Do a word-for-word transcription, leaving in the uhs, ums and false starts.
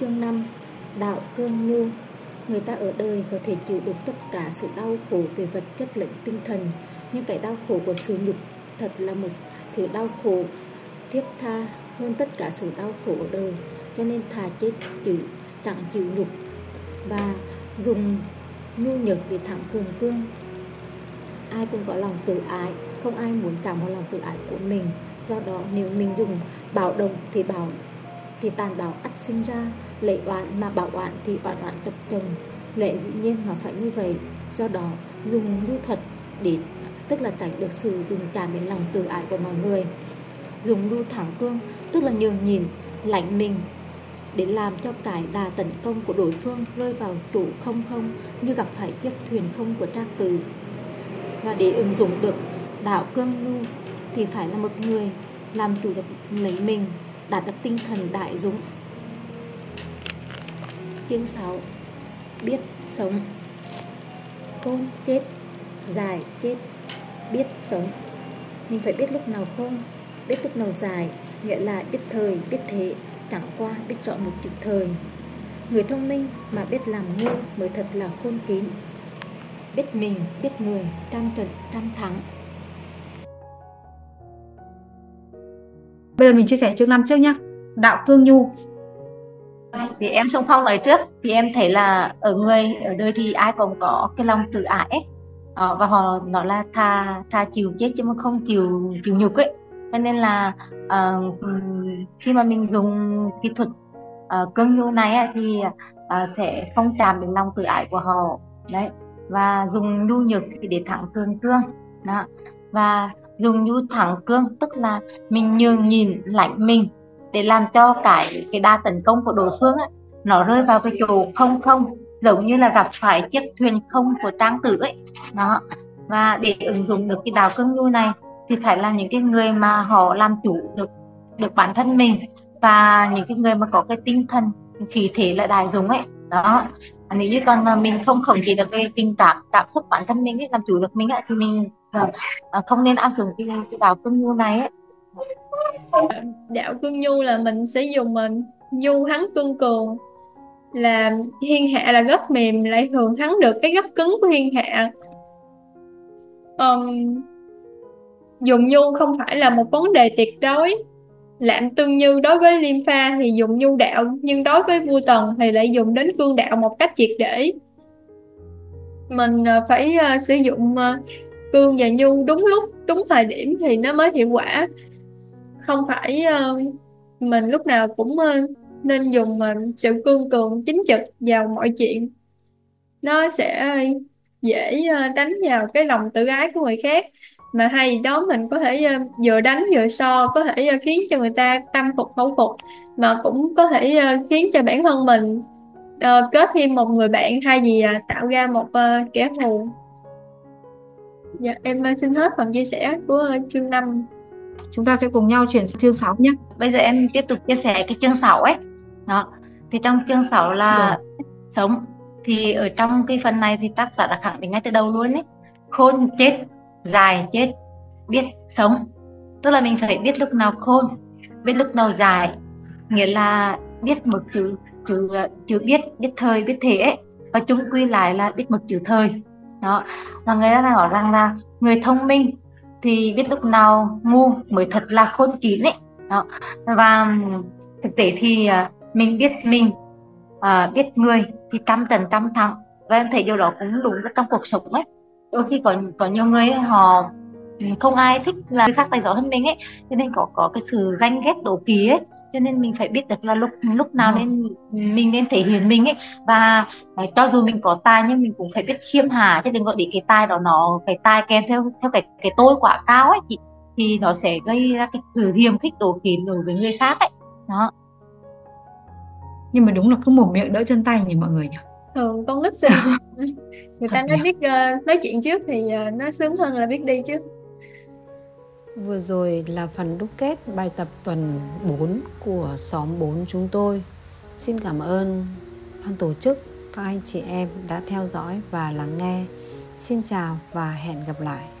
Chương năm. Đạo cương nhu. Người ta ở đời có thể chịu được tất cả sự đau khổ về vật chất lẫn tinh thần, nhưng cái đau khổ của sự nhục thật là một thứ đau khổ thiết tha hơn tất cả sự đau khổ ở đời, cho nên thà chết chứ chẳng chịu nhục và dùng nhu nhược để thẳng cường cương. Ai cũng có lòng tự ái, không ai muốn cảm vào lòng tự ái của mình. Do đó nếu mình dùng bạo động thì bạo thì tàn bạo ắt sinh ra, lệ oán mà bảo oán thì oán oán tập chồng, lệ dĩ nhiên nó phải như vậy. Do đó dùng nhu thuật để tức là tránh được sự đụng chạm đến lòng tự ái của mọi người. Dùng nhu thẳng cương tức là nhường nhịn, lãnh mình để làm cho cái đà tấn công của đối phương rơi vào trụ không không, như gặp phải chiếc thuyền không của Trác Tử. Và để ứng dụng được đạo cương nhu thì phải là một người làm chủ được lấy mình, đạt được tinh thần đại dũng. Chương sáu. Biết sống. Khôn chết, dài chết, biết sống. Mình phải biết lúc nào khôn, biết lúc nào dài, nghĩa là biết thời, biết thế, chẳng qua biết chọn một chữ thời. Người thông minh mà biết làm ngu mới thật là khôn kín. Biết mình, biết người, trăm trận, trăm thắng. Bây giờ mình chia sẻ chương năm trước nhé. Đạo cương nhu. Thì em xung phong nói trước. Thì em thấy là ở người ở đời thì ai còn có cái lòng tự ái, và họ nói là tha tha chịu chết chứ mà không chịu chịu nhục ấy. Cho nên là uh, khi mà mình dùng kỹ thuật uh, cương nhu này thì uh, sẽ không chạm đến lòng tự ái của họ đấy, và dùng nhu nhược thì để thẳng cường cương đó. Và dùng nhu thẳng cương tức là mình nhường nhịn, lãnh mình để làm cho cái cái đà tấn công của đối phương ấy, nó rơi vào cái chỗ không không, giống như là gặp phải chiếc thuyền không của Trang Tử ấy đó. Và để ứng dụng được cái đạo cương nhu này thì phải là những cái người mà họ làm chủ được được bản thân mình, và những cái người mà có cái tinh thần khí thế là đại dũng ấy đó. Nếu như còn mình không khống chế được cái tình cảm cảm xúc bản thân mình ấy, làm chủ được mình ấy, thì mình không nên áp dụng cái, cái đạo cương nhu này ấy. Đạo cương nhu là mình sẽ dùng mình nhu thắng cương cường, là thiên hạ là gốc mềm lại thường thắng được cái gốc cứng của thiên hạ. um, Dùng nhu không phải là một vấn đề tuyệt đối. Lạm tương như đối với Liêm Pha thì dùng nhu đạo, nhưng đối với vua Tần thì lại dùng đến cương đạo một cách triệt để. Mình phải uh, sử dụng uh, cương và nhu đúng lúc, đúng thời điểm thì nó mới hiệu quả. Không phải uh, mình lúc nào cũng uh, nên dùng uh, sự cương cường chính trực vào mọi chuyện. Nó sẽ uh, dễ uh, đánh vào cái lòng tự ái của người khác. Mà hay đó, mình có thể uh, vừa đánh vừa so, có thể uh, khiến cho người ta tâm phục khẩu phục, mà cũng có thể uh, khiến cho bản thân mình uh, kết thêm một người bạn, hay gì uh, tạo ra một uh, kẻ thù. Dạ, em xin hết phần chia sẻ của chương năm. Chúng ta sẽ cùng nhau chuyển sang chương sáu nhé. Bây giờ em tiếp tục chia sẻ cái chương sáu ấy. Đó. Thì trong chương sáu là được. Sống. Thì ở trong cái phần này thì tác giả đã khẳng định ngay từ đầu luôn ấy. Khôn chết, dài chết, biết sống. Tức là mình phải biết lúc nào khôn, biết lúc nào dài. Nghĩa là biết một chữ, chữ, chữ biết, biết thời, biết thế ấy. Và chung quy lại là biết một chữ thời. Đó. Và người ta nói rằng là người thông minh thì biết lúc nào ngu mới thật là khôn kín ấy. Đó. Và thực tế thì mình biết mình, à, biết người thì trăm trận trăm thắng. Và em thấy điều đó cũng đúng trong cuộc sống ấy. Đôi khi có, có nhiều người ấy, họ không ai thích là người khác tài giỏi hơn mình ấy, cho nên có, có cái sự ganh ghét đố kỵ ấy. Cho nên mình phải biết được là lúc lúc nào nên mình nên thể hiện mình ấy, và cho dù mình có tài nhưng mình cũng phải biết khiêm hạ, chứ đừng gọi để cái tài đó nó cái tài kèm theo theo cái cái tôi quá cao ấy thì, thì nó sẽ gây ra cái sự hiềm khích đố kỵ đối với người khác ấy đó. Nhưng mà đúng là cứ mồm miệng đỡ chân tay nhỉ mọi người nhỉ. Ừ, con nít xinh người ta nói biết uh, nói chuyện trước thì uh, nó sướng hơn là biết đi chứ. Vừa rồi là phần đúc kết bài tập tuần bốn của xóm bốn chúng tôi. Xin cảm ơn ban tổ chức, các anh chị em đã theo dõi và lắng nghe. Xin chào và hẹn gặp lại.